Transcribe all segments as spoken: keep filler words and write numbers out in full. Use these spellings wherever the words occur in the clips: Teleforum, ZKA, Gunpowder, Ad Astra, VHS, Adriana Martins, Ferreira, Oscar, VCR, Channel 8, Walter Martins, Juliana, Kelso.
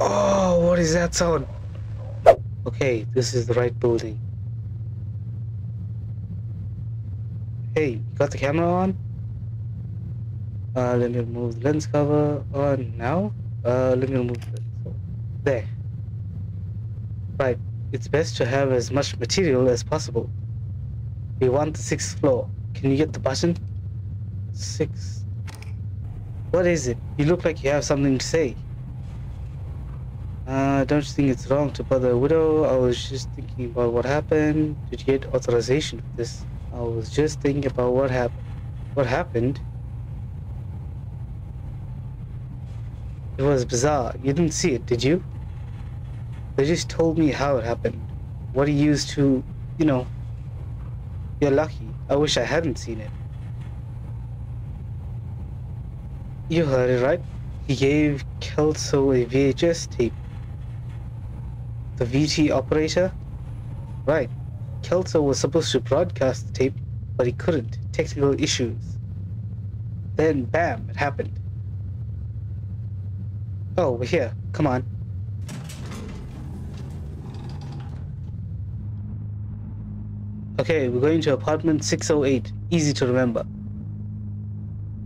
Oh, what is that sound? Okay, this is the right building. Hey, you got the camera on? Uh, let me remove the lens cover on now. Uh, let me remove the lens cover. There. Right, it's best to have as much material as possible. We want the sixth floor. Can you get the button? Six. What is it? You look like you have something to say. I uh, don't think it's wrong to bother a widow. I was just thinking about what happened. Did you get authorization for this? I was just thinking about what happened. What happened? It was bizarre. You didn't see it, did you? They just told me how it happened. What he used to, you know. You're lucky. I wish I hadn't seen it. You heard it right. He gave Kelso a V H S tape. The V T operator? Right. Kelso was supposed to broadcast the tape, but he couldn't. Technical issues. Then, bam, it happened. Oh, we're here. Come on. Okay, we're going to apartment six oh eight. Easy to remember.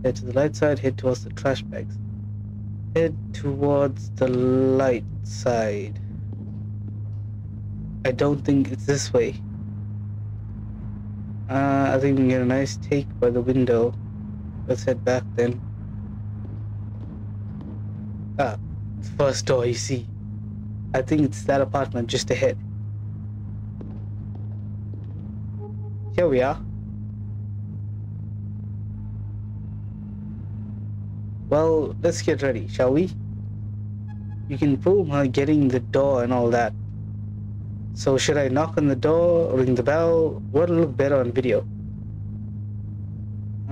Head to the light side, head towards the trash bags. Head towards the light side. I don't think it's this way. Uh, I think we can get a nice take by the window. Let's head back then. Ah, first door you see. I think it's that apartment just ahead. Here we are. Well, let's get ready, shall we? You can film her getting the door and all that. So should I knock on the door, ring the bell? What'll look better on video?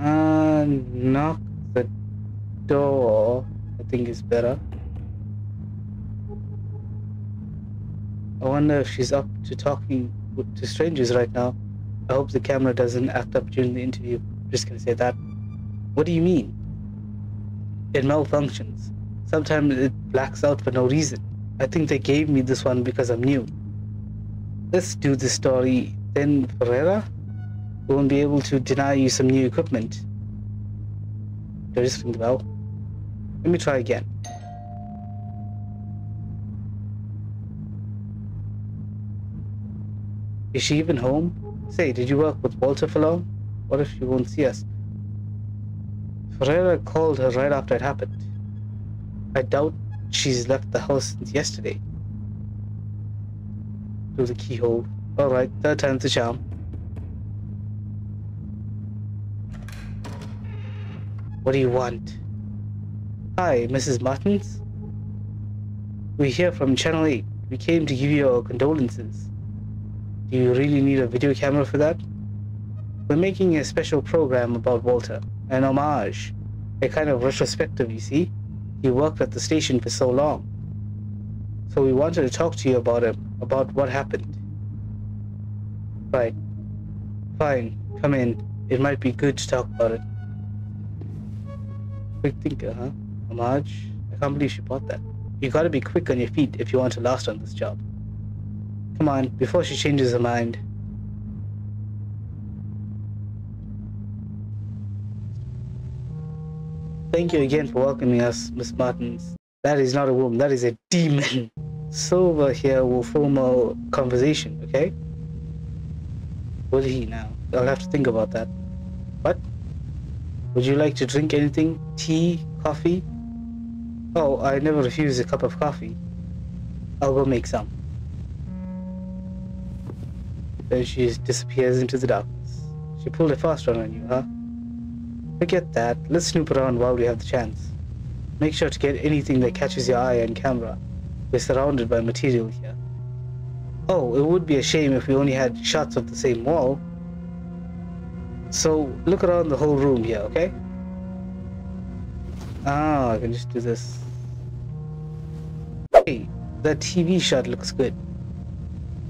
Uh, knock the door, I think is better. I wonder if she's up to talking to strangers right now. I hope the camera doesn't act up during the interview. I'm just gonna say that. What do you mean? It malfunctions. Sometimes it blacks out for no reason. I think they gave me this one because I'm new. Let's do this story, then Ferreira won't be able to deny you some new equipment. Did I just ring the bell? Let me try again. Is she even home? Say, did you work with Walter for long? What if she won't see us? Ferreira called her right after it happened. I doubt she's left the house since yesterday. Through the keyhole. Alright, third time's the charm. What do you want? Hi, Missus Martins. We're here from Channel eight. We came to give you our condolences. Do you really need a video camera for that? We're making a special program about Walter. An homage. A kind of retrospective, you see. He worked at the station for so long. So we wanted to talk to you about him, about what happened. Right. Fine, come in. It might be good to talk about it. Quick thinker, huh? Homage? I can't believe she bought that. You gotta be quick on your feet if you want to last on this job. Come on, before she changes her mind. Thank you again for welcoming us, Miss Martins. That is not a woman, that is a demon. Silver here will form a conversation, okay? Will he now? I'll have to think about that. What? Would you like to drink anything? Tea? Coffee? Oh, I never refuse a cup of coffee. I'll go make some. Then she disappears into the darkness. She pulled a fast one on you, huh? Forget that. Let's snoop around while we have the chance. Make sure to get anything that catches your eye on camera. We're surrounded by material here. Oh, it would be a shame if we only had shots of the same wall. So, look around the whole room here, okay? Ah, I can just do this. Hey, that T V shot looks good.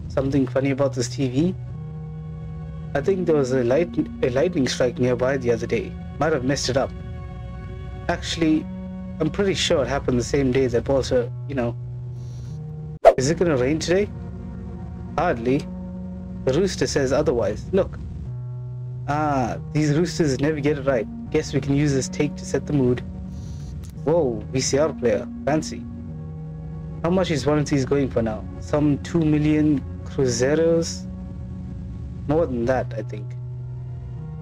Something funny about this T V? I think there was a, light a lightning strike nearby the other day. Might have messed it up. Actually, I'm pretty sure it happened the same day that Walter, you know, Is it gonna rain today? Hardly. The rooster says otherwise. Look. Ah, these roosters never get it right. Guess we can use this take to set the mood. Whoa, V C R player. Fancy. How much is warranties going for now? Some two million cruzeros? More than that, I think.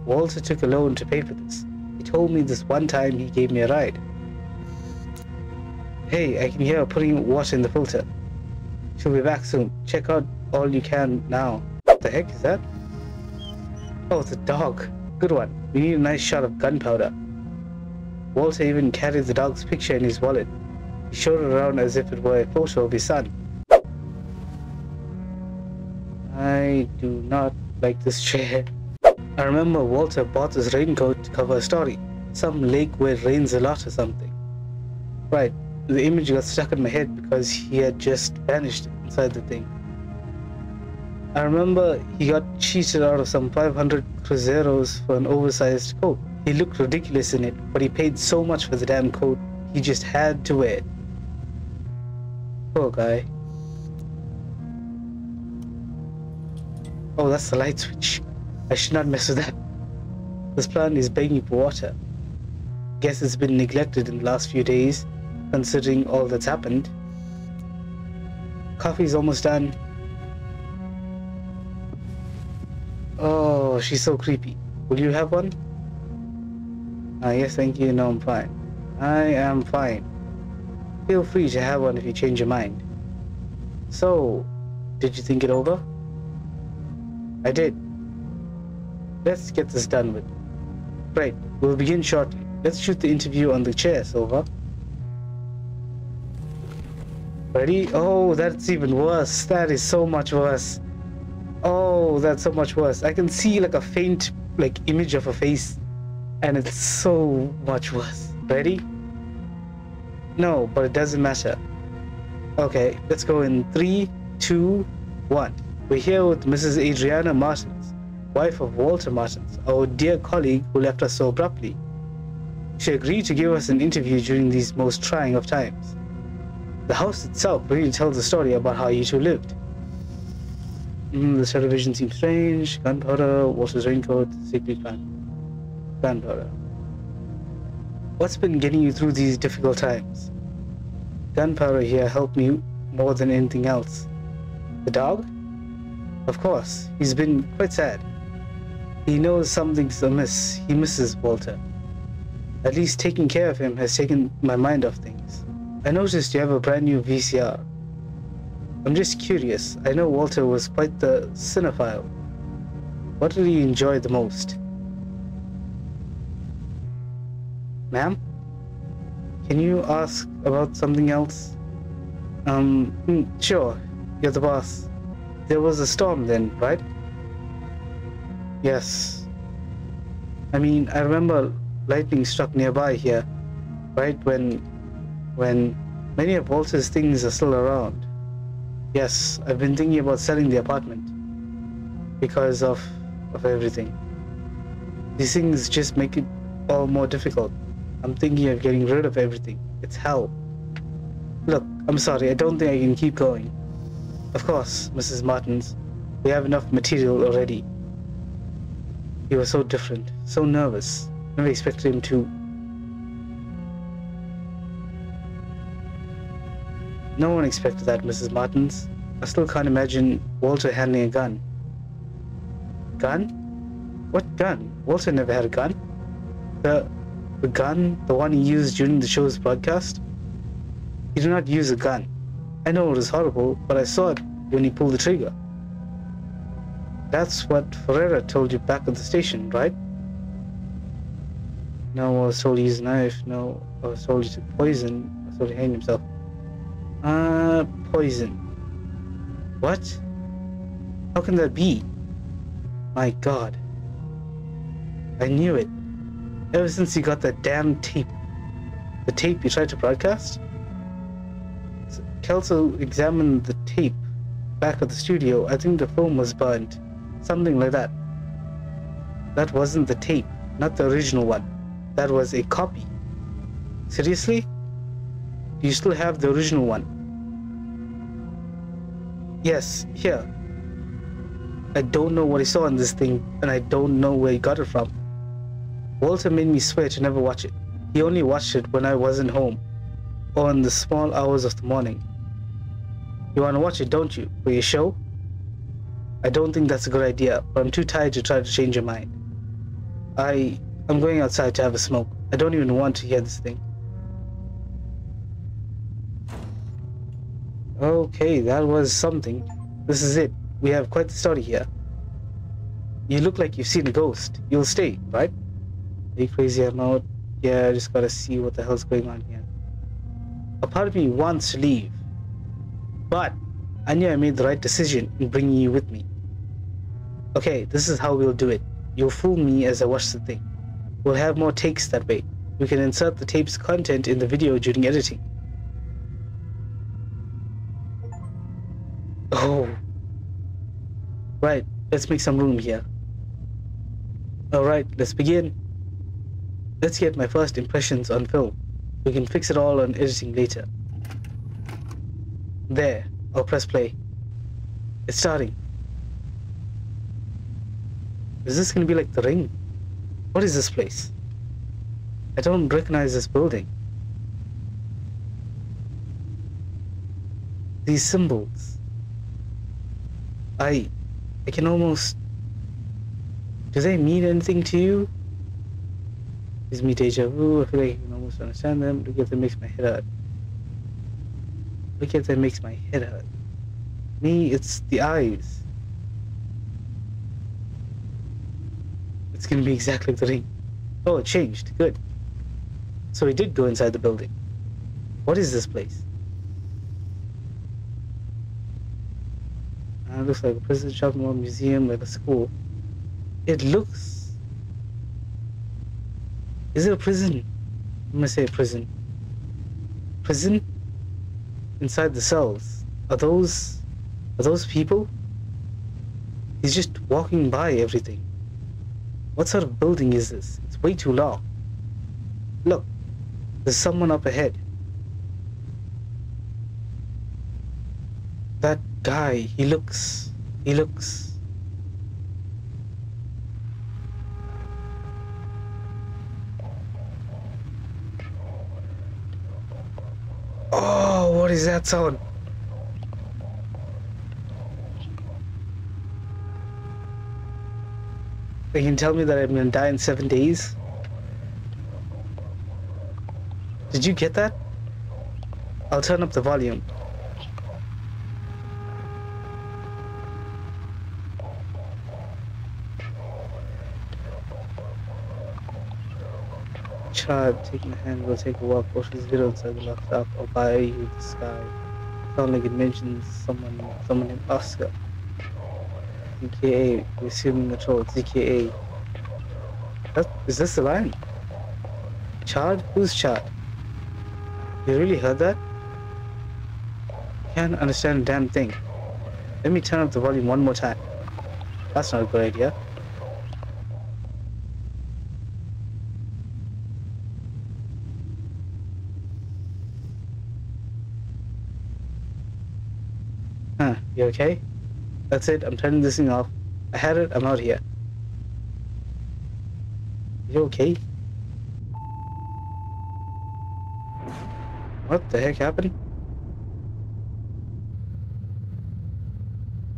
Walter took a loan to pay for this. He told me this one time he gave me a ride. Hey, I can hear her putting water in the filter. She'll be back soon. Check out all you can now. What the heck is that? Oh, it's a dog. Good one. We need a nice shot of gunpowder. Walter even carried the dog's picture in his wallet. He showed it around as if it were a photo of his son. I do not like this chair. I remember Walter bought this raincoat to cover a story. Some lake where it rains a lot or something. Right, the image got stuck in my head because he had just vanished inside the thing. I remember he got cheated out of some five hundred cruzeros for an oversized coat. He looked ridiculous in it, but he paid so much for the damn coat, he just had to wear it. Poor guy. Oh, that's the light switch. I should not mess with that. This plant is begging for water. Guess it's been neglected in the last few days, considering all that's happened. Coffee's almost done. Oh, she's so creepy. Will you have one? Ah, yes, thank you. No, I'm fine. I am fine. Feel free to have one if you change your mind. So, did you think it over? I did. Let's get this done with. Right, we'll begin shortly. Let's shoot the interview on the chair, Silver. Ready? Oh, that's even worse. That is so much worse. Oh, that's so much worse. I can see like a faint like image of a face, and it's so much worse. Ready? No, but it doesn't matter. Okay, let's go in three, two, one. We're here with Missus Adriana Martins, wife of Walter Martins, our dear colleague who left us so abruptly. She agreed to give us an interview during these most trying of times. The house itself really tells a story about how you two lived. Mm, the television seems strange. Gunpowder, Walter's raincoat, sickly plant. Gunpowder. What's been getting you through these difficult times? Gunpowder here helped me more than anything else. The dog? Of course, he's been quite sad. He knows something's amiss. He misses Walter. At least taking care of him has taken my mind off things. I noticed you have a brand new V C R. I'm just curious. I know Walter was quite the cinephile. What did he enjoy the most? Ma'am? Can you ask about something else? Um, sure. You're the boss. There was a storm then, right? Yes. I mean, I remember lightning struck nearby here, right when... when many of Walter's things are still around. Yes, I've been thinking about selling the apartment because of of everything. These things just make it all more difficult. I'm thinking of getting rid of everything. It's hell. Look, I'm sorry, I don't think I can keep going. Of course, Missus Martins, we have enough material already. He was so different, so nervous. Never expected him to. No one expected that, Missus Martins. I still can't imagine Walter handling a gun. Gun? What gun? Walter never had a gun. The, the gun, the one he used during the show's broadcast? He did not use a gun. I know it was horrible, but I saw it when he pulled the trigger. That's what Ferreira told you back at the station, right? No, I was told he used a knife. No, I was told he took poison. I was told he hanged himself. Uh, poison. What? How can that be? My God. I knew it. Ever since you got that damn tape. The tape you tried to broadcast? So Kelso examined the tape back at the studio. I think the film was burnt. Something like that. That wasn't the tape. Not the original one. That was a copy. Seriously? Do you still have the original one? Yes, here. I don't know what he saw in this thing, and I don't know where he got it from. Walter made me swear to never watch it. He only watched it when I wasn't home, or in the small hours of the morning. You want to watch it, don't you, for your show? I don't think that's a good idea, but I'm too tired to try to change your mind. I... I'm going outside to have a smoke. I don't even want to hear this thing. Okay, that was something. This is it. We have quite the story here. You look like you've seen a ghost. You'll stay, right? Are you crazy? I'm out. Yeah, I just gotta see what the hell's going on here. A part of me wants to leave, but I knew I made the right decision in bringing you with me. Okay, this is how we'll do it. You'll fool me as I watch the thing. We'll have more takes that way. We can insert the tape's content in the video during editing. Oh. Right, let's make some room here. Alright, let's begin. Let's get my first impressions on film. We can fix it all on editing later. There, I'll press play. It's starting. Is this gonna be like The Ring? What is this place? I don't recognize this building. These symbols. I... I can almost... Do they mean anything to you? Gives me deja vu. I feel like I can almost understand them. Look at them, makes my head hurt. Look at them, makes my head hurt. Me, it's the eyes. It's gonna be exactly The Ring. Oh, it changed. Good. So we did go inside the building. What is this place? Uh, it looks like a prison, shopping mall, museum, like a school. It looks... Is it a prison? I'm gonna say a prison. Prison? Inside the cells. Are those... Are those people? He's just walking by everything. What sort of building is this? It's way too long. Look, there's someone up ahead. That guy, he looks... He looks... Oh, what is that sound? They can tell me that I'm gonna die in seven days. Did you get that? I'll turn up the volume. Child, taking a hand, we'll take a walk. Watch this video inside the laptop. I'll buy you the sky. Sound like it mentions someone, someone named Oscar. Z K A, we're assuming the troll, Z K A. That, is this the line? Chad? Who's Chad? You really heard that? Can't understand a damn thing. Let me turn up the volume one more time. That's not a good idea. Huh, you okay? That's it, I'm turning this thing off. I had it, I'm out here. You okay? What the heck happened?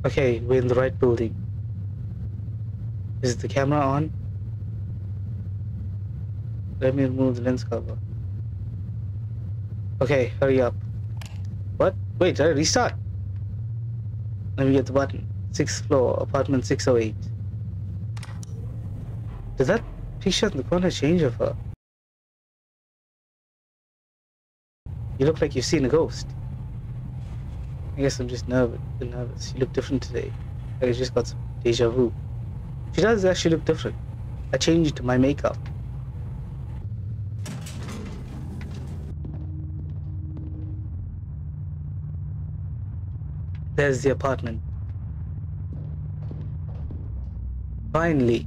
Okay, we're in the right building. Is the camera on? Let me remove the lens cover. Okay, hurry up. What? Wait, did I restart? Let me get the button. Sixth floor, apartment six oh eight. Did that picture in the corner change of her? You look like you've seen a ghost. I guess I'm just nervous. nervous. You look different today. Like I just got some deja vu. She does actually look different. I changed my makeup. There's the apartment. Finally.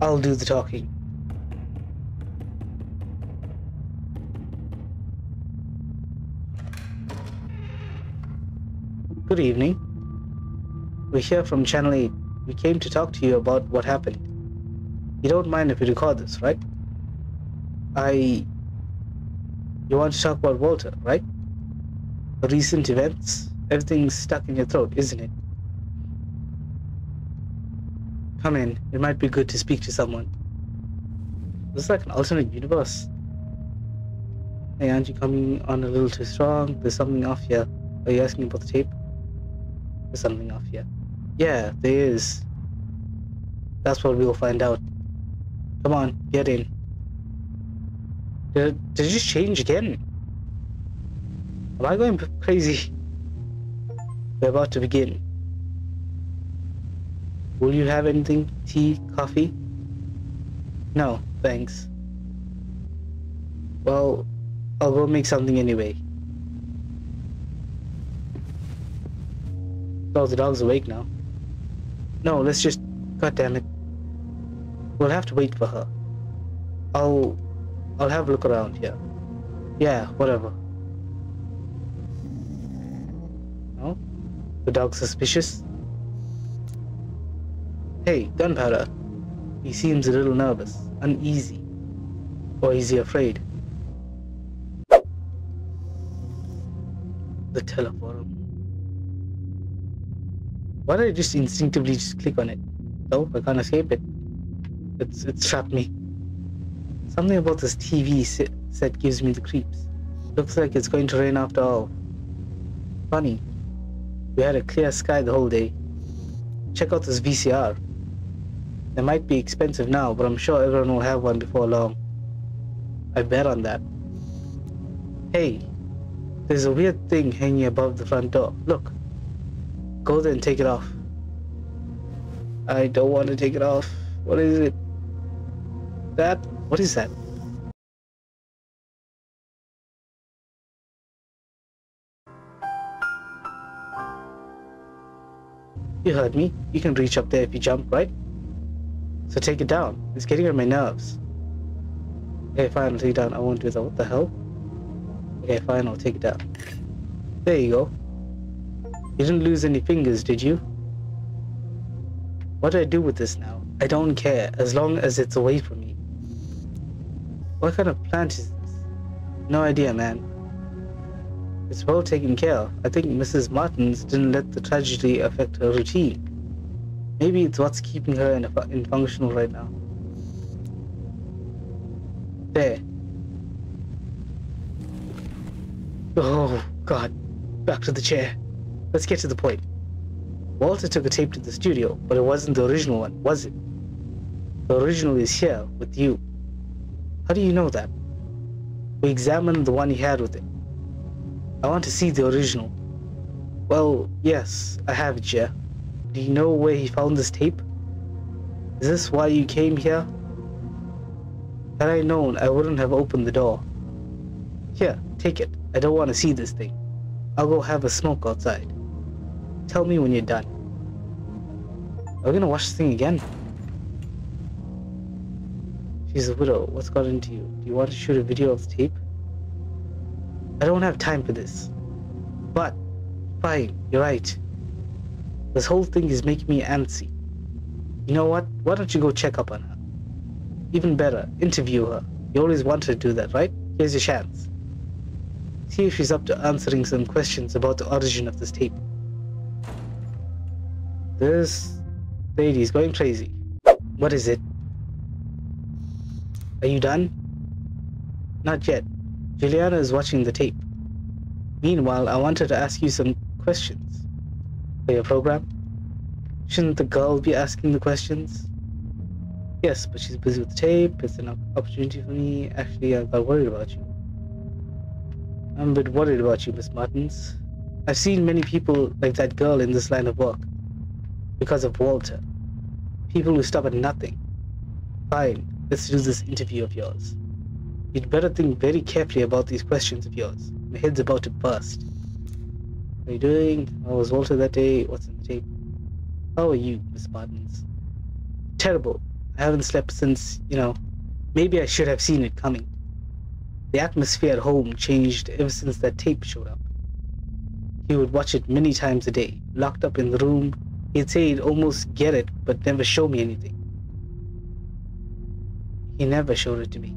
I'll do the talking. Good evening. We're here from Channel eight. We came to talk to you about what happened. You don't mind if we record this, right? I... You want to talk about Walter, right? The recent events, everything's stuck in your throat, isn't it? Come in, it might be good to speak to someone. This is like an alternate universe. Hey, aren't you coming on a little too strong? There's something off here. Are you asking about the tape? There's something off here. Yeah, there is. That's what we'll find out. Come on, get in. Did, did it just change again? Am I going crazy? We're about to begin. Will you have anything? Tea? Coffee? No, thanks. Well, I'll go make something anyway. Oh, the dog's awake now. No, let's just... God damn it. We'll have to wait for her. I'll... I'll have a look around here. Yeah, whatever. No? The dog's suspicious? Hey, Gunpowder. He seems a little nervous, uneasy. Or is he afraid? The Teleforum. Why did I just instinctively just click on it? No, I can't escape it. It's, it's trapped me. Something about this T V set gives me the creeps. Looks like it's going to rain after all. Funny. We had a clear sky the whole day. Check out this V C R. They might be expensive now, but I'm sure everyone will have one before long. I bet on that. Hey, there's a weird thing hanging above the front door. Look. Go there and take it off. I don't want to take it off. What is it? That? What is that? You heard me. You can reach up there if you jump, right? So take it down. It's getting on my nerves. Okay, fine, I'll take it down. I won't do that. What the hell? Okay, fine, I'll take it down. There you go. You didn't lose any fingers, did you? What do I do with this now? I don't care, as long as it's away from me. What kind of plant is this? No idea, man. It's well taken care of. I think Missus Martins didn't let the tragedy affect her routine. Maybe it's what's keeping her in, fu in functional right now. There. Oh, God. Back to the chair. Let's get to the point. Walter took a tape to the studio, but it wasn't the original one, was it? The original is here, with you. How do you know that? We examined the one he had with him. I want to see the original. Well, yes, I have it, yeah. Do you know where he found this tape? Is this why you came here? Had I known, I wouldn't have opened the door. Here, take it. I don't want to see this thing. I'll go have a smoke outside. Tell me when you're done. Are we gonna watch this thing again? She's a widow. What's got into you? Do you want to shoot a video of the tape? I don't have time for this. But, fine, you're right. This whole thing is making me antsy. You know what? Why don't you go check up on her? Even better, interview her. You always wanted to do that, right? Here's your chance. See if she's up to answering some questions about the origin of this tape. This lady is going crazy. What is it? Are you done? Not yet. Juliana is watching the tape. Meanwhile, I wanted to ask you some questions. For your program? Shouldn't the girl be asking the questions? Yes, but she's busy with the tape. It's an opportunity for me. Actually, I got worried about you. I'm a bit worried about you, Miss Martins. I've seen many people like that girl in this line of work. Because of Walter. People who stop at nothing. Fine, let's do this interview of yours. You'd better think very carefully about these questions of yours. My head's about to burst. What are you doing? How was Walter that day? What's in the tape? How are you, Miss Martins? Terrible. I haven't slept since, you know, maybe I should have seen it coming. The atmosphere at home changed ever since that tape showed up. He would watch it many times a day, locked up in the room. He'd say he'd almost get it, but never show me anything. He never showed it to me.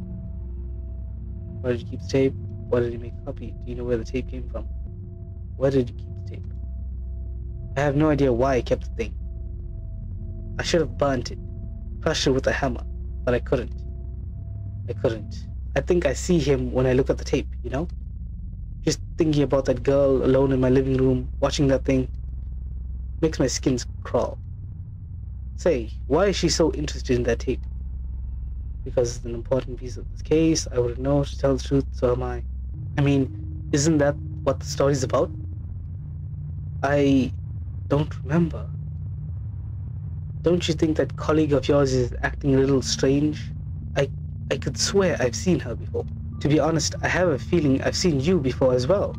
Where did you keep the tape? Why did you make a copy? Do you know where the tape came from? Where did you keep the tape? I have no idea why I kept the thing. I should have burnt it, crushed it with a hammer, but I couldn't. I couldn't. I think I see him when I look at the tape, you know? Just thinking about that girl alone in my living room, watching that thing, makes my skin crawl. Say, why is she so interested in that tape? Because it's an important piece of this case, I wouldn't know, to tell the truth, so am I. I mean, isn't that what the story's about? I don't remember. Don't you think that colleague of yours is acting a little strange? I, I could swear I've seen her before. To be honest, I have a feeling I've seen you before as well.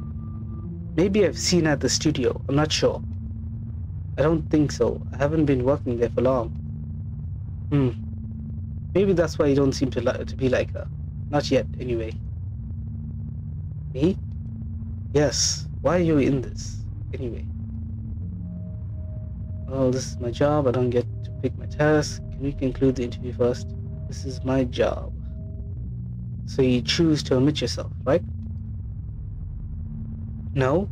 Maybe I've seen her at the studio, I'm not sure. I don't think so. I haven't been working there for long. Hmm. Maybe that's why you don't seem to, li to be like her. Not yet, anyway. Me? Yes. Why are you in this, anyway? Oh, this is my job. I don't get to pick my task. Can we conclude the interview first? This is my job. So you choose to omit yourself, right? No?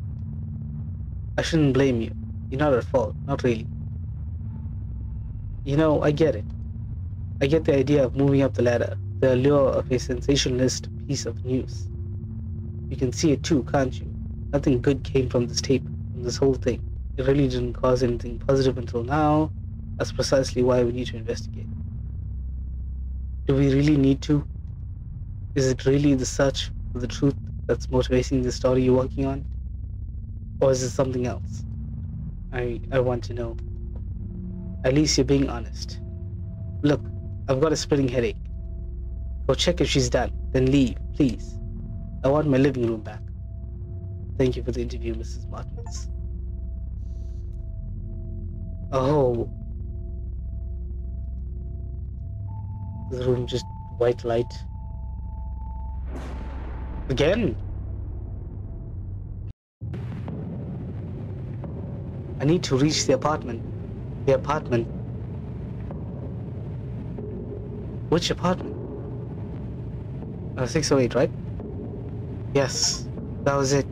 I shouldn't blame you. You're not at fault, not really. You know, I get it. I get the idea of moving up the ladder, the allure of a sensationalist piece of news. You can see it too, can't you? Nothing good came from this tape, from this whole thing. It really didn't cause anything positive until now. That's precisely why we need to investigate. Do we really need to? Is it really the search for the truth that's motivating the story you're working on? Or is it something else? I, I want to know. At least you're being honest. Look, I've got a splitting headache. Go check if she's done, then leave, please. I want my living room back. Thank you for the interview, Missus Martins. Oh. The room just white light. Again? I need to reach the apartment. The apartment. Which apartment? Uh, six oh eight, right? Yes, that was it.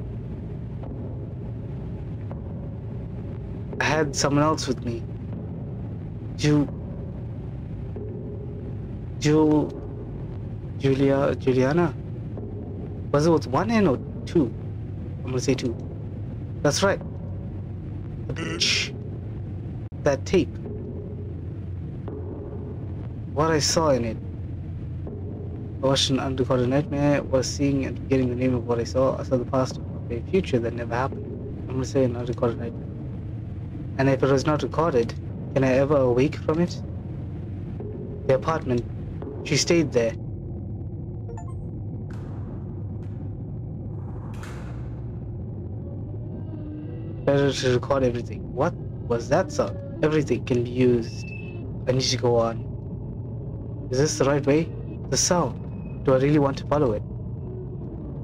I had someone else with me. Ju... Ju... Julia... Juliana? Was it with one N or two? I'm gonna say two. That's right. The bitch. That tape. What I saw in it. I watched an undercover nightmare, was seeing and forgetting the name of what I saw. I saw the past of a future that never happened. I'm gonna say an undercover nightmare. And if it was not recorded, can I ever awake from it? The apartment. She stayed there. Better to record everything. What was that sound? Everything can be used. I need to go on. Is this the right way? The sound. Do I really want to follow it?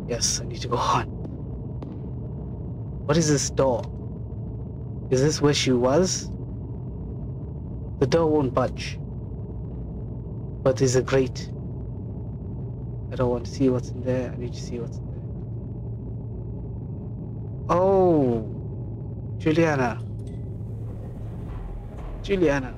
Yes, I need to go on. What is this door? Is this where she was? The door won't budge. But there's a grate. I don't want to see what's in there. I need to see what's in there. Oh! Juliana. Juliana.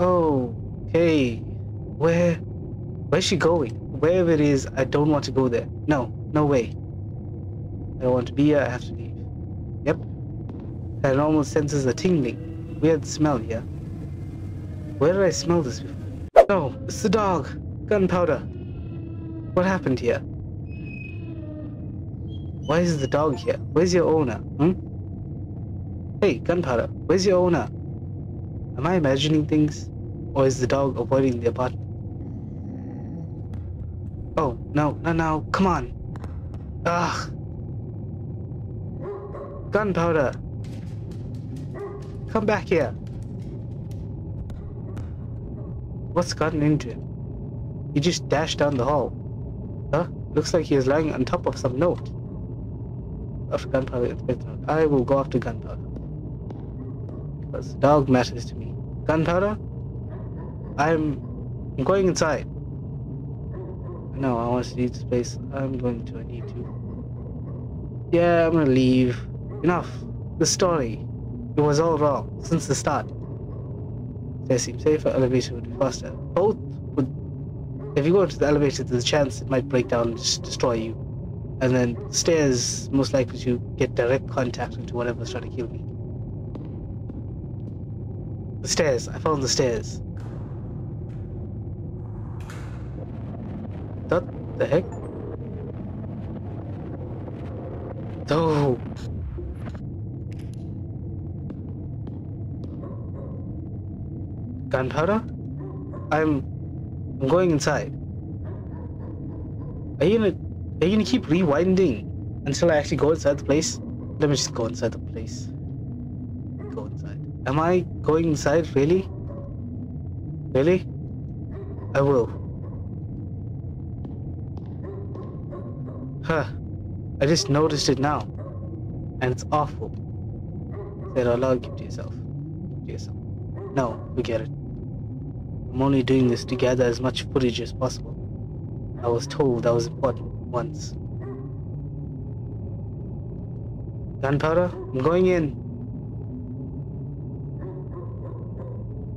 Oh, okay. Where? Where's she going? Wherever it is, I don't want to go there. No, no way. I don't want to be here, I have to leave. Yep. I almost senses a tingling. Weird smell here. Where did I smell this before? No, it's the dog. Gunpowder. What happened here? Why is the dog here? Where's your owner? Hmm? Hey, Gunpowder, where's your owner? Am I imagining things? Or is the dog avoiding the apartment? Oh, no, no, no, come on. Ugh. Gunpowder. Come back here. What's gotten into him? He just dashed down the hall. Huh? Looks like he is lying on top of some note. of Gunpowder Inspector. I will go after Gunpowder. Because the dog matters to me. Gunpowder? I'm going inside. No, I want to leave space. I'm going to. I need to. Yeah, I'm gonna leave. Enough. The story. It was all wrong since the start. They seem safer. Elevation would be faster. Both would. If you go into the elevator, there's a chance it might break down and just destroy you. And then stairs, most likely you get direct contact into whatever's trying to kill me. The stairs. I found the stairs. What the heck? Oh. Gunpowder? I'm... I'm going inside. Are you gonna... Are you gonna keep rewinding until I actually go inside the place? Let me just go inside the place. Go inside. Am I going inside? Really? Really? I will. Huh. I just noticed it now. And it's awful. Say it out loud, keep to yourself. Keep to yourself. No, we get it. I'm only doing this to gather as much footage as possible. I was told that was important once. Gunpowder, I'm going in.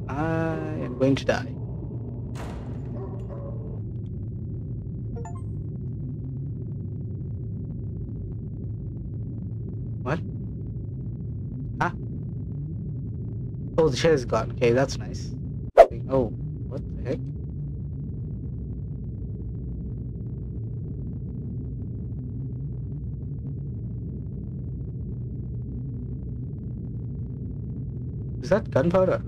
I am going to die. Oh, the chair's gone. Okay, that's nice. Oh, what the heck? Is that gunpowder?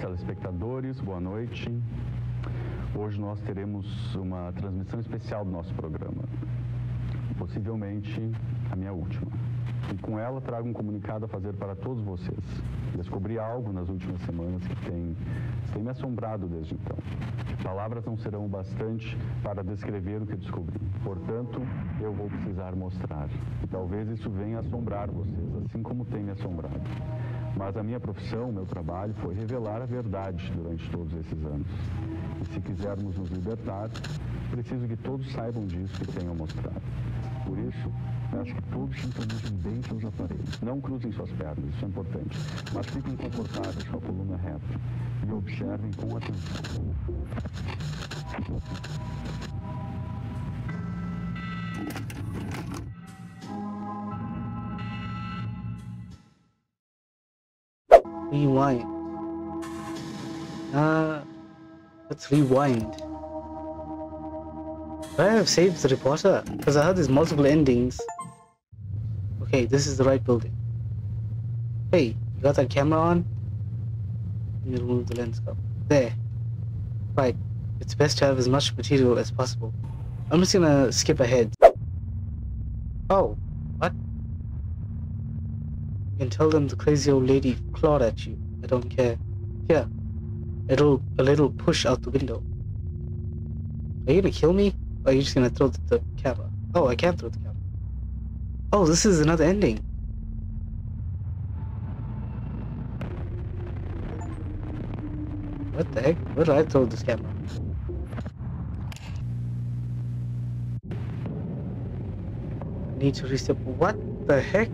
Telespectadores, boa noite. Hoje nós teremos uma transmissão especial do nosso programa, possivelmente a minha última. E com ela trago um comunicado a fazer para todos vocês. Descobri algo nas últimas semanas que tem, tem me assombrado desde então. Palavras não serão bastante para descrever o que descobri. Portanto, eu vou precisar mostrar. E talvez isso venha assombrar vocês, assim como tem me assombrado. Mas a minha profissão, meu trabalho, foi revelar a verdade durante todos esses anos. E se quisermos nos libertar, preciso que todos saibam disso que tenho a mostrar. Por isso, acho que todos sintonizem bem seus aparelhos. Não cruzem suas pernas, isso é importante. Mas fiquem confortáveis com a coluna reta e observem com atenção. Rewind. Uh, let's rewind. Why have saved the reporter? Because I heard there's multiple endings. Okay, this is the right building. Hey, you got that camera on? Let me remove the lens cover. There. Right. It's best to have as much material as possible. I'm just gonna skip ahead. Oh. You can tell them the crazy old lady clawed at you. I don't care. Here. It'll a little push out the window. Are you gonna kill me? Or are you just gonna throw the, the camera? Oh, I can't throw the camera. Oh, this is another ending. What the heck? Where did I throw this camera? I need to reset. What the heck?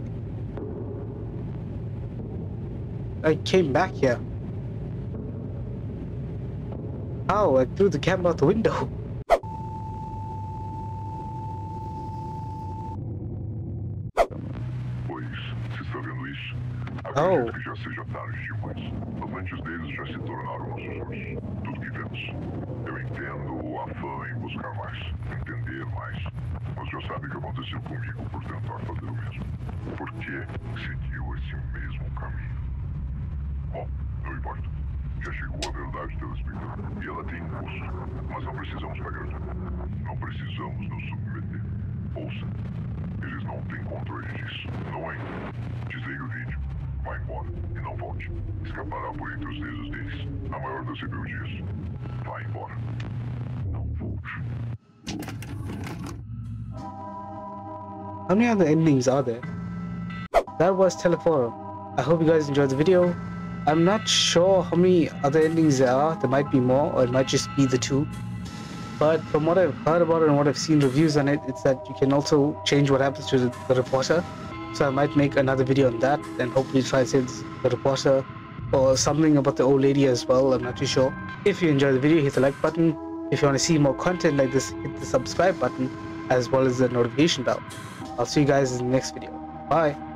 I came back here. How? I threw the camera out the window. Pois, se está vendo isso, acredito que já seja tarde demais. Os lentes deles já se tornaram nossos olhos. Tudo que vemos. Eu entendo a fama em buscar mais, entender mais. Mas já sabe o que aconteceu comigo por tentar fazer o mesmo. Por que seguiu esse mesmo caminho? Bom, não importa. Já chegou a verdade, telespectador. E ela tem custo. Mas não precisamos pagar tudo. Não precisamos nos submeter. Ouça, eles não têm controle disso. Não entra. Desligue o vídeo. Vá embora e não volte. Escapará por entre os dedos deles. A maior das rebeldias. Vá embora. Não volte. How many other endings are there? That was Teleforum. I hope you guys enjoyed the video. I'm not sure how many other endings there are. There might be more, or it might just be the two. But from what I've heard about it and what I've seen reviews on it, it's that you can also change what happens to the, the reporter. So I might make another video on that, and hopefully try to save the reporter, or something about the old lady as well. I'm not too sure. If you enjoyed the video, hit the like button. If you want to see more content like this, hit the subscribe button, as well as the notification bell. I'll see you guys in the next video. Bye.